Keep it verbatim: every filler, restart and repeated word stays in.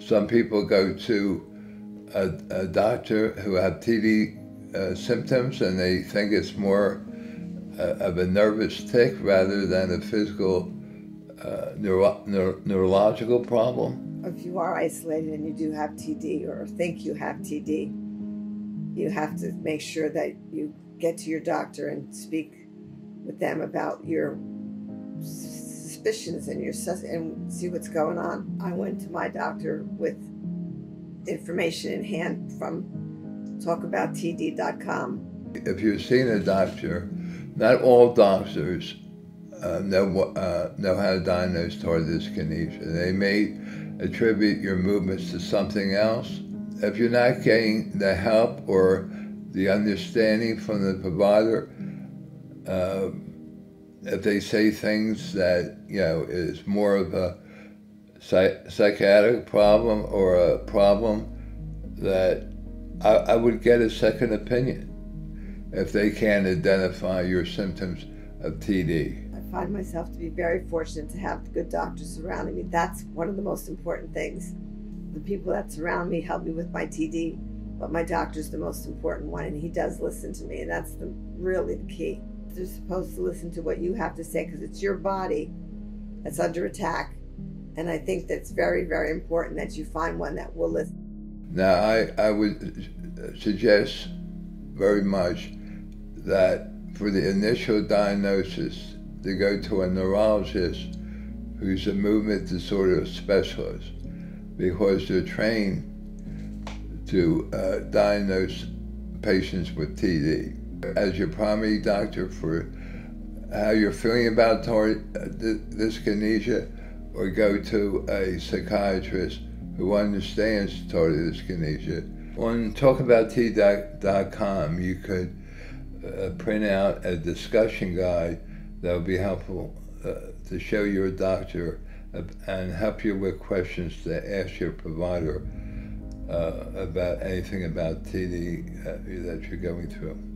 Some people go to a, a doctor who have T D uh, symptoms and they think it's more uh, of a nervous tic rather than a physical uh, neuro neuro neurological problem. If you are isolated and you do have T D or think you have T D, you have to make sure that you get to your doctor and speak with them about your suspicions and your sus and see what's going on. I went to my doctor with information in hand from talk about T D dot com. If you've seen a doctor, not all doctors uh, know, uh, know how to diagnose tardive dyskinesia. They may attribute your movements to something else. If you're not getting the help or the understanding from the provider, uh, if they say things that, you know, is more of a psych psychiatric problem or a problem that I, I would get a second opinion if they can't identify your symptoms of T D. I find myself to be very fortunate to have good doctors surrounding me. That's one of the most important things. The people that surround me help me with my T D, but my doctor's the most important one, and he does listen to me, and that's the, really the key. They're supposed to listen to what you have to say because it's your body that's under attack, and I think that's very, very important that you find one that will listen. Now, I, I would suggest very much that for the initial diagnosis, to go to a neurologist who's a movement disorder specialist, because they're trained to uh, diagnose patients with T D. As your primary doctor for how you're feeling about tardive dyskinesia, or go to a psychiatrist who understands tardive dyskinesia. On talk about T D dot com, you could uh, print out a discussion guide that would be helpful uh, to show your doctor uh, and help you with questions to ask your provider uh, about anything about T D uh, that you're going through.